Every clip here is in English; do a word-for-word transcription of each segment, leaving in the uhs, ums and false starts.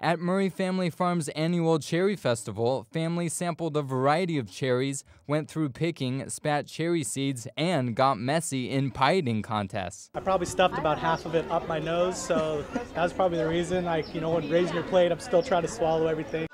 At Murray Family Farms' annual Cherry Festival, families sampled a variety of cherries, went through picking, spat cherry seeds, and got messy in pie eating contests. I probably stuffed about half of it up my nose, so that was probably the reason. Like, you know, when raising your plate, I'm still trying to swallow everything.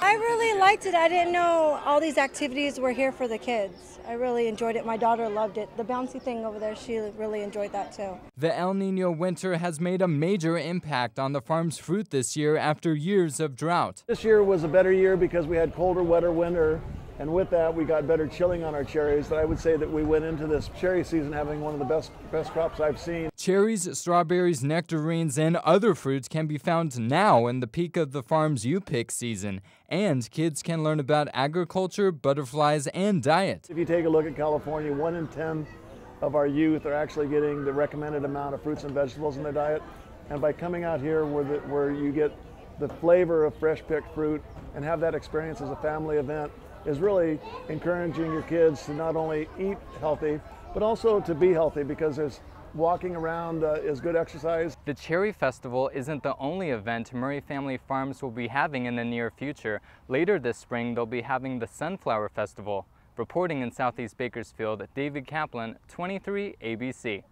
I really liked it. I didn't know all these activities were here for the kids. I really enjoyed it. My daughter loved it. The bouncy thing over there, she really enjoyed that too. The El Niño winter has made a major impact on the farm's fruit this year after years of drought. This year was a better year because we had colder, wetter winter, and with that we got better chilling on our cherries. I would say that we went into this cherry season having one of the best, best crops I've seen. Cherries, strawberries, nectarines, and other fruits can be found now in the peak of the farm's you-pick season, and kids can learn about agriculture, butterflies, and diet. If you take a look at California, one in ten of our youth are actually getting the recommended amount of fruits and vegetables in their diet, and by coming out here where, the, where you get the flavor of fresh-picked fruit and have that experience as a family event, is really encouraging your kids to not only eat healthy, but also to be healthy, because there's walking around uh, is good exercise. The Cherry Festival isn't the only event Murray Family Farms will be having in the near future. Later this spring, they'll be having the Sunflower Festival. Reporting in Southeast Bakersfield, David Kaplan, twenty-three A B C.